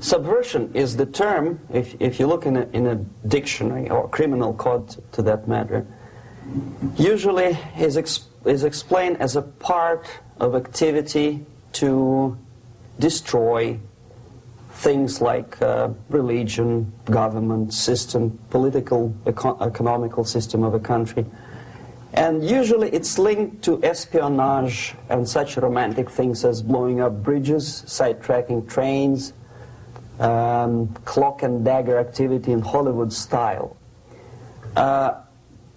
Subversion is the term, if you look in a dictionary or criminal code to that matter, usually is explained as a part of activity to destroy things like religion, government system, political, economical system of a country. And usually it's linked to espionage and such romantic things as blowing up bridges, sidetracking trains, clock and dagger activity in Hollywood style.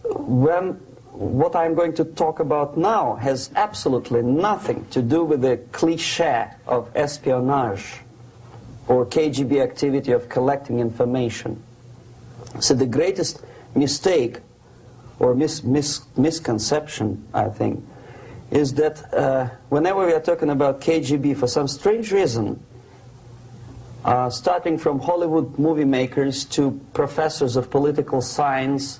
What I'm going to talk about now has absolutely nothing to do with the cliché of espionage or KGB activity of collecting information. So the greatest mistake or misconception, I think, is that whenever we are talking about KGB, for some strange reason, starting from Hollywood movie makers to professors of political science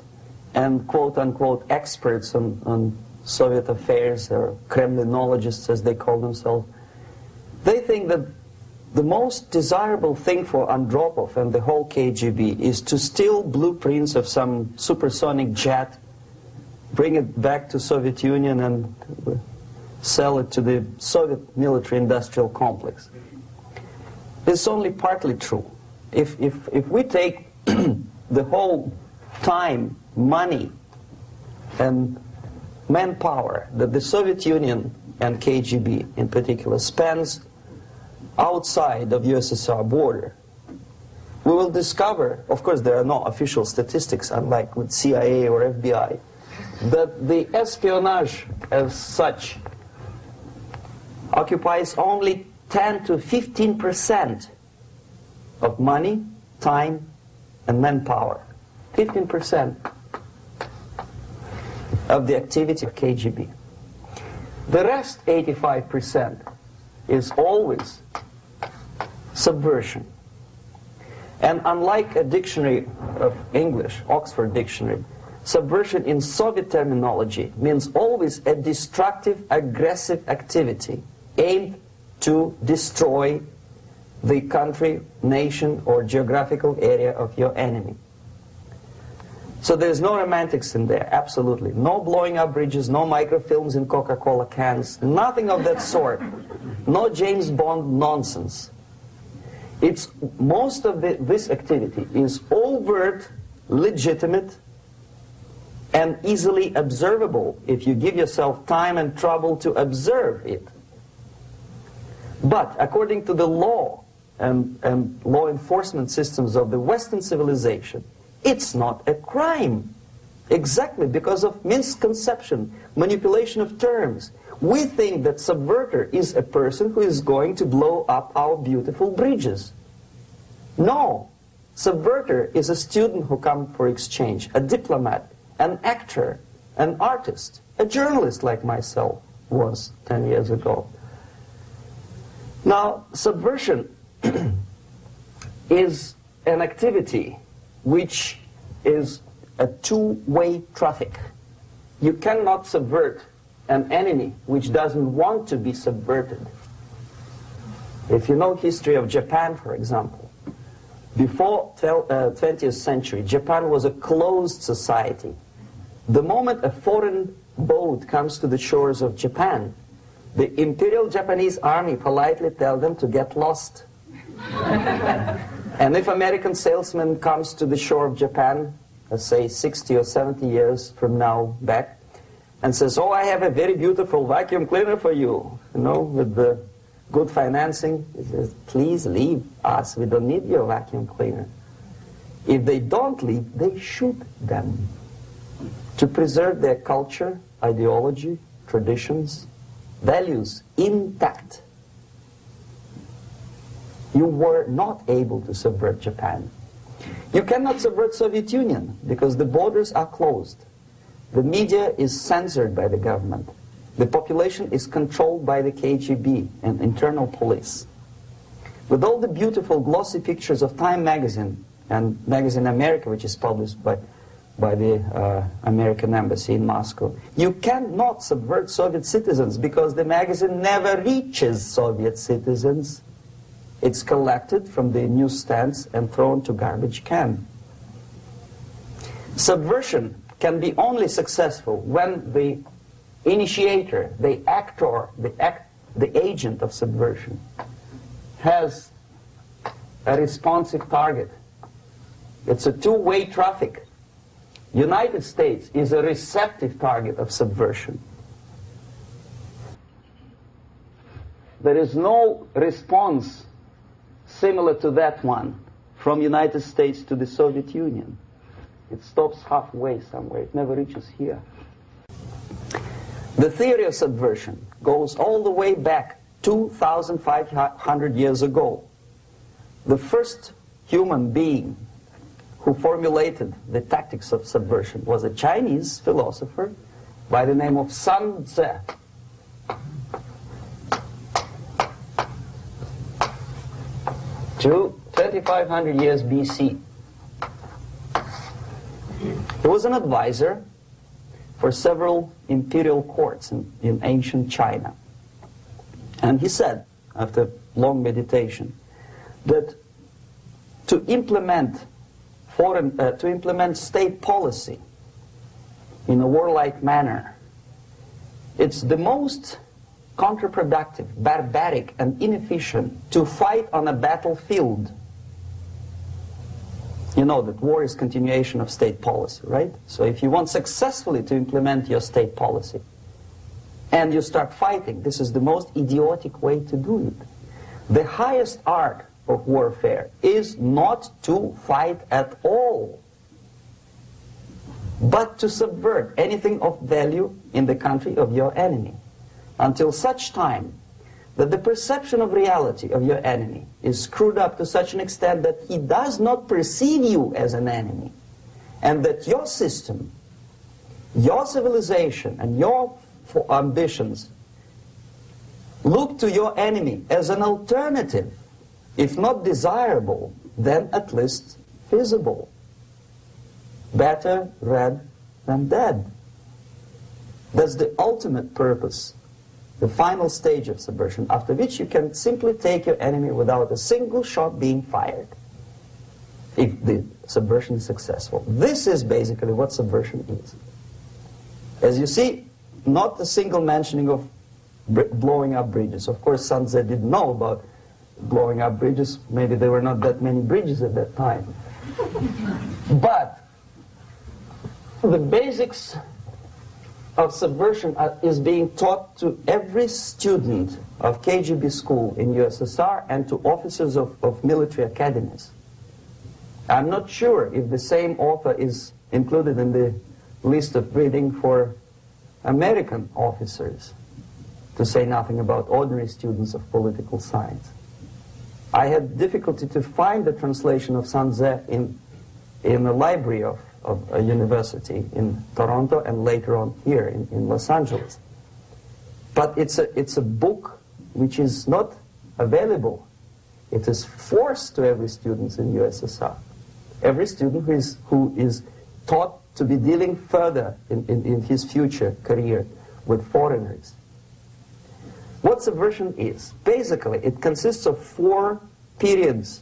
and quote-unquote experts on Soviet affairs, or Kremlinologists as they call themselves, they think that the most desirable thing for Andropov and the whole KGB is to steal blueprints of some supersonic jet, bring it back to Soviet Union and sell it to the Soviet military-industrial complex. It's only partly true. If we take the whole time, money, and manpower that the Soviet Union and KGB in particular spends outside of USSR border, we will discover, of course there are no official statistics unlike with CIA or FBI, that the espionage as such occupies only 10% to 15% of money, time, and manpower. 15% of the activity of KGB. The rest, 85%, is always subversion. And unlike a dictionary of English, Oxford Dictionary, subversion in Soviet terminology means always a destructive, aggressive activity aimed to destroy the country, nation, or geographical area of your enemy. So there's no romantics in there, absolutely. No blowing up bridges, no microfilms in Coca-Cola cans, nothing of that sort. No James Bond nonsense. It's most of this activity is overt, legitimate, and easily observable if you give yourself time and trouble to observe it. But according to the law and law enforcement systems of the Western civilization, it's not a crime, exactly because of misconception, manipulation of terms. We think that subverter is a person who is going to blow up our beautiful bridges. No, subverter is a student who comes for exchange, a diplomat, an actor, an artist, a journalist like myself was 10 years ago. Now, subversion is an activity which is a two-way traffic. You cannot subvert an enemy which doesn't want to be subverted. If you know history of Japan, for example, before 20th century, Japan was a closed society. The moment a foreign boat comes to the shores of Japan, the Imperial Japanese Army politely tells them to get lost. And if American salesman comes to the shore of Japan, let's say 60 or 70 years from now back, and says, oh, I have a very beautiful vacuum cleaner for you, you know, with the good financing, he says, please leave us, we don't need your vacuum cleaner. If they don't leave, they shoot them to preserve their culture, ideology, traditions, values intact. You were not able to subvert Japan. You cannot subvert Soviet Union because the borders are closed. The media is censored by the government. The population is controlled by the KGB and internal police. With all the beautiful glossy pictures of Time magazine and Magazine America, which is published by the American embassy in Moscow, you cannot subvert Soviet citizens because the magazine never reaches Soviet citizens. It's collected from the newsstands and thrown to garbage can. Subversion can be only successful when the initiator, the actor, the agent of subversion has a responsive target. It's a two-way traffic. United States is a receptive target of subversion. There is no response similar to that one from United States to the Soviet Union. It stops halfway somewhere. It never reaches here. The theory of subversion goes all the way back 2,500 years ago. The first human being who formulated the tactics of subversion was a Chinese philosopher by the name of Sanzhe. To 2,500 years BC. He was an advisor for several imperial courts in ancient China. And he said, after long meditation, that to implement state policy in a warlike manner, it's the most counterproductive, barbaric, and inefficient to fight on a battlefield. You know that war is continuation of state policy, right? So if you want successfully to implement your state policy and you start fighting, this is the most idiotic way to do it. The highest art of warfare is not to fight at all, but to subvert anything of value in the country of your enemy, until such time that the perception of reality of your enemy is screwed up to such an extent that he does not perceive you as an enemy, and that your system, your civilization, and your ambitions look to your enemy as an alternative, if not desirable, then at least feasible. Better red than dead. That's the ultimate purpose, the final stage of subversion, after which you can simply take your enemy without a single shot being fired, if the subversion is successful. This is basically what subversion is. As you see, not a single mentioning of blowing up bridges. Of course, Sanzhe didn't know about blowing up bridges. Maybe there were not that many bridges at that time. But the basics of subversion is being taught to every student of KGB school in USSR and to officers of military academies. I'm not sure if the same author is included in the list of reading for American officers, to say nothing about ordinary students of political science. I had difficulty to find the translation of Sanzhe in the library of a university in Toronto and later on here in Los Angeles. But it's a book which is not available. It is forced to every student in USSR. Every student who is taught to be dealing further in his future career with foreigners. What subversion is? Basically, it consists of four periods,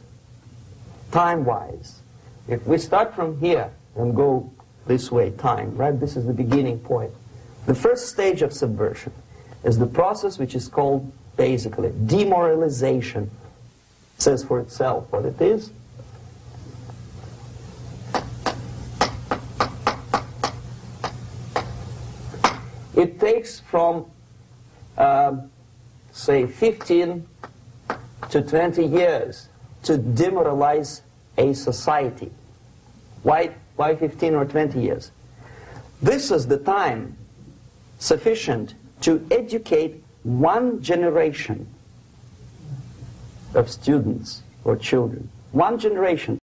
time-wise. If we start from here and go this way, time, right? This is the beginning point. The first stage of subversion is the process which is called, basically, demoralization. It says for itself what it is. It takes from say 15 to 20 years to demoralize a society. Why 15 or 20 years? This is the time sufficient to educate one generation of students or children. One generation.